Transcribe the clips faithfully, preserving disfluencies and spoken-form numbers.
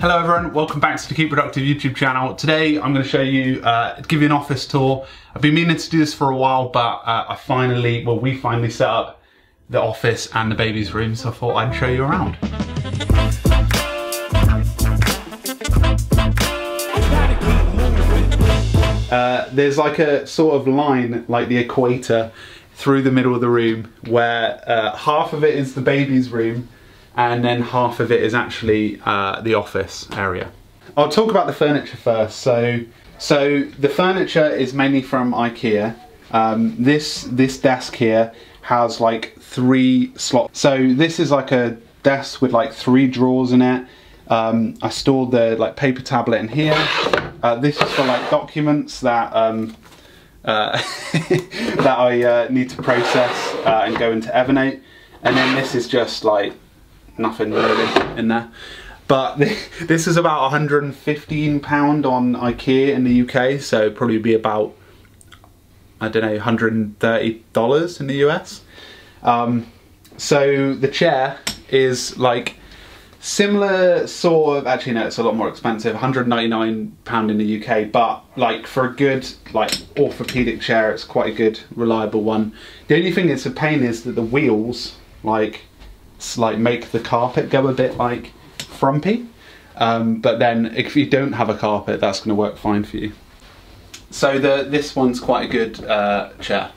Hello everyone, welcome back to the Keep Productive YouTube channel. Today I'm going to show you, uh, give you an office tour. I've been meaning to do this for a while, but uh, I finally, well we finally set up the office and the baby's room, so I thought I'd show you around. Uh, there's like a sort of line, like the equator, through the middle of the room where uh, half of it is the baby's room and then half of it is actually uh, the office area. I'll talk about the furniture first. So, so the furniture is mainly from IKEA. Um, this this desk here has like three slots. So this is like a desk with like three drawers in it. Um, I stored the like paper tablet in here. Uh, this is for like documents that um, uh, that I uh, need to process uh, and go into Evernote. And then this is just like nothing really in there. But this is about one hundred and fifteen pounds on IKEA in the U K, so probably be about, I don't know, one hundred and thirty dollars in the U S. Um, so the chair is like similar sort of, actually no, it's a lot more expensive, one hundred and ninety-nine pounds in the U K, but like for a good like orthopedic chair, it's quite a good, reliable one. The only thing that's a pain is that the wheels, like, like make the carpet go a bit like frumpy, um, but then if you don't have a carpet, that's going to work fine for you. So the this one's quite a good uh, chair.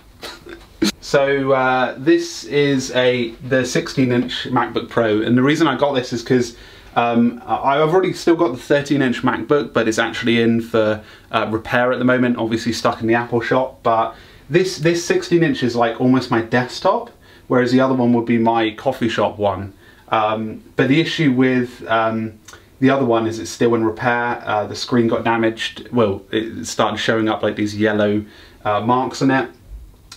So uh, this is a the sixteen inch MacBook Pro, and the reason I got this is because um, I've already still got the thirteen inch MacBook, but it's actually in for uh, repair at the moment, obviously stuck in the Apple shop. But this this sixteen inch is like almost my desktop, whereas the other one would be my coffee shop one. Um, but the issue with um, the other one is it's still in repair. Uh, the screen got damaged. Well, it started showing up like these yellow uh, marks on it.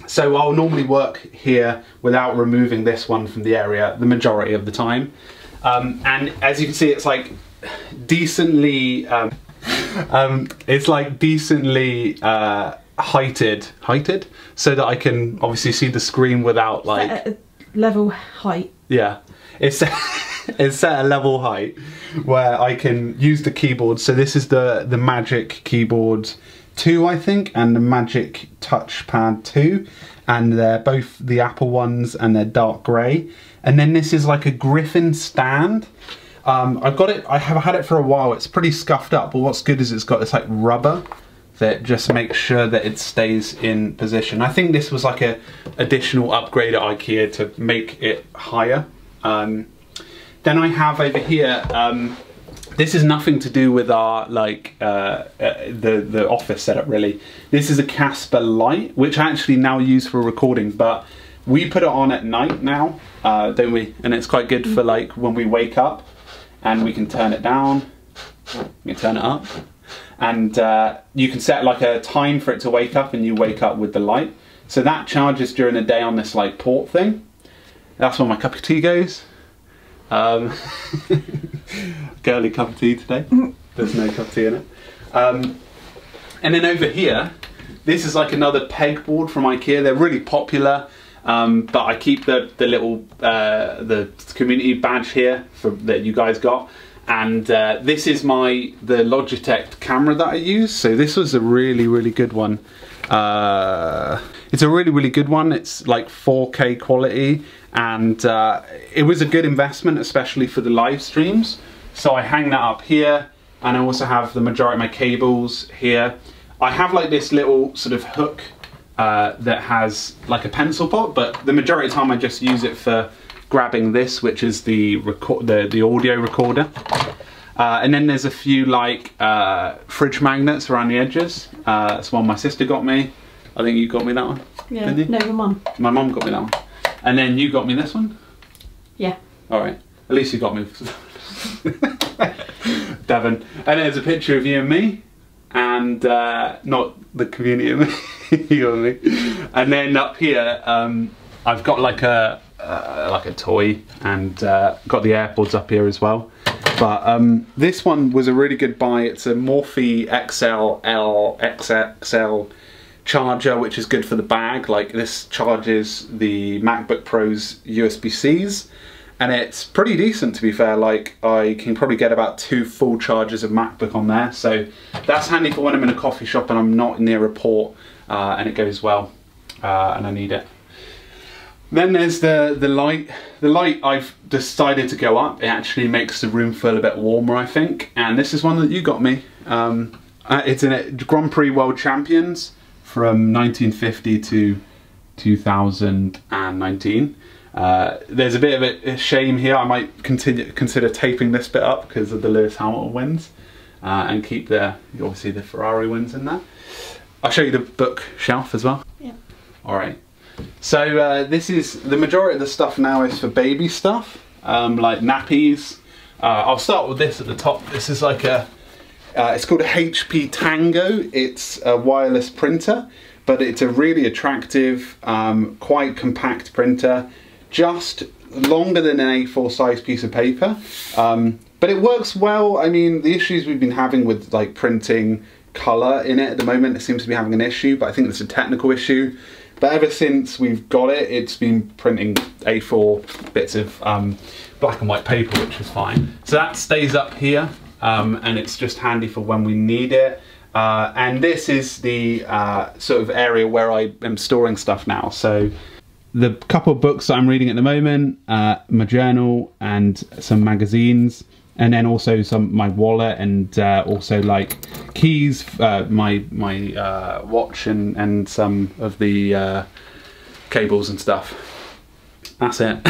So I'll normally work here without removing this one from the area the majority of the time. Um, and as you can see, it's like decently, um, um, it's like decently, uh, heighted heighted so that I can obviously see the screen without like set at a level height. Yeah, it's it's at a level height where I can use the keyboard. So this is the the Magic Keyboard two, I think, and the Magic Touchpad two, and they're both the Apple ones and they're dark grey. And then this is like a Griffin stand. um I've got it, I have had it for a while. It's pretty scuffed up, but what's good is it's got this like rubber that just makes sure that it stays in position. I think this was like a additional upgrade at IKEA to make it higher. Um, then I have over here, um, this is nothing to do with our like uh, uh, the, the office setup really. This is a Casper light, which I actually now use for recording, but we put it on at night now, uh, don't we? And it's quite good for like when we wake up, and we can turn it down, we can turn it up. And uh, you can set like a time for it to wake up, and you wake up with the light. So that charges during the day on this like port thing. That's where my cup of tea goes. Um, girly cup of tea today. There's no cup of tea in it. Um, and then over here, this is like another pegboard from IKEA. They're really popular, um, but I keep the, the little uh, the community badge here for, that you guys got. And uh, this is my the Logitech camera that I use. So this was a really really good one. Uh, it's a really really good one. It's like four K quality, and uh, it was a good investment, especially for the live streams. So I hang that up here, and I also have the majority of my cables here. I have like this little sort of hook uh, that has like a pencil pot, but the majority of the time I just use it for grabbing this, which is the record the, the audio recorder. Uh, and then there's a few like uh, fridge magnets around the edges. Uh, that's one my sister got me. I think you got me that one. Yeah, didn't you? No, your mum. My mum got me that one. And then you got me this one? Yeah. Alright, at least you got me. Devon. And there's a picture of you and me, and uh, not the community of me, you and me. And then up here, um, I've got like a Uh, like a toy, and uh, got the AirPods up here as well. But um, this one was a really good buy. It's a Morphe X L L X X L charger, which is good for the bag. Like this charges the MacBook Pro's U S B Cs, and it's pretty decent, to be fair. Like, I can probably get about two full charges of MacBook on there, so that's handy for when I'm in a coffee shop and I'm not near a port, uh, and it goes well, uh, and I need it. Then there's the, the light. The light I've decided to go up. It actually makes the room feel a bit warmer, I think. And this is one that you got me. Um, it's a Grand Prix World Champions from nineteen fifty to two thousand nineteen. Uh, there's a bit of a shame here. I might continue, consider taping this bit up because of the Lewis Hamilton wins, uh, and keep the, obviously the Ferrari wins in there. I'll show you the bookshelf as well. Yeah. All right. So uh, this is, the majority of the stuff now is for baby stuff, um, like nappies. Uh, I'll start with this at the top. This is like a, uh, it's called a H P Tango. It's a wireless printer, but it's a really attractive, um, quite compact printer, just longer than an A four size piece of paper. Um, but it works well. I mean, the issues we've been having with like printing color in it at the moment, it seems to be having an issue, but I think it's a technical issue. But ever since we've got it, it's been printing A four bits of um, black and white paper, which is fine. So that stays up here, um, and it's just handy for when we need it. Uh, and this is the uh, sort of area where I am storing stuff now. So the couple of books that I'm reading at the moment, uh, my journal and some magazines, and then also some my wallet, and uh, also like keys, uh, my my uh, watch, and and some of the uh, cables and stuff. That's it.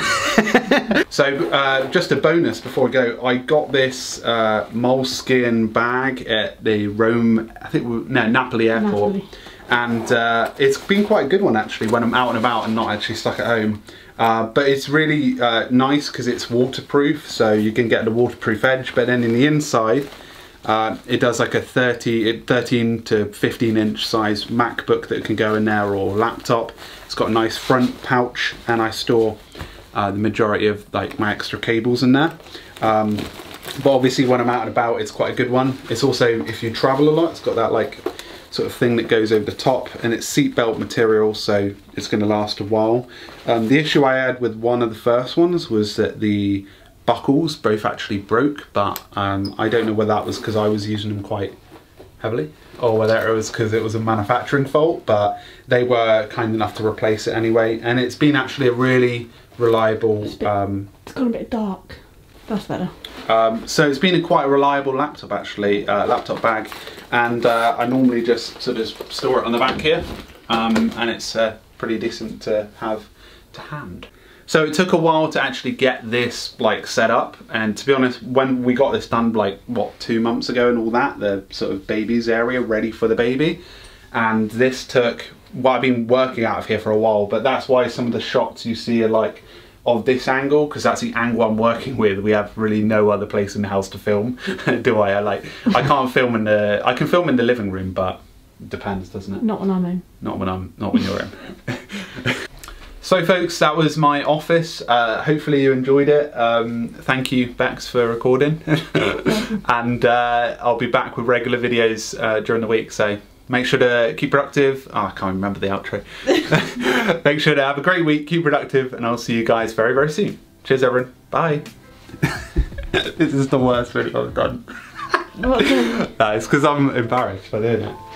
So uh, just a bonus before I go, I got this uh, Moleskine bag at the Rome, I think no Napoli airport, Napoli. and uh, it's been quite a good one actually when I'm out and about and not actually stuck at home. Uh, but it's really uh, nice because it's waterproof, so you can get the waterproof edge, but then in the inside uh, it does like a thirteen to fifteen inch size MacBook that can go in there, or laptop. It's got a nice front pouch, and I store uh, the majority of like my extra cables in there. Um, but obviously when I'm out and about, it's quite a good one. It's also, if you travel a lot, it's got that like sort of thing that goes over the top, and it's seatbelt material, so it's going to last a while. Um, the issue I had with one of the first ones was that the buckles both actually broke, but um, I don't know whether that was because I was using them quite heavily, or whether it was because it was a manufacturing fault, but they were kind enough to replace it anyway, and it's been actually a really reliable... It's, bit, um, it's gone a bit dark. That's better. Um, so it's been a quite a reliable laptop actually, uh, laptop bag, and uh, I normally just sort of store it on the back here, um, and it's uh, pretty decent to have to hand. So it took a while to actually get this like set up, and to be honest, when we got this done like what two months ago and all that, the sort of baby's area ready for the baby, and this took, well, I've been working out of here for a while, but that's why some of the shots you see are like of this angle, because that's the angle I'm working with. We have really no other place in the house to film. Do I? I like I can't film in the I can film in the living room, but it depends, doesn't it? Not when I'm in. Not when I'm not when you're in. So folks, that was my office. Uh, hopefully you enjoyed it. Um, thank you Becs for recording. And uh, I'll be back with regular videos uh, during the week, so make sure to keep productive. Oh, I can't remember the outro. Make sure to have a great week, keep productive, and I'll see you guys very, very soon. Cheers, everyone. Bye. This is the worst video I've done. That is because I'm embarrassed by doing it.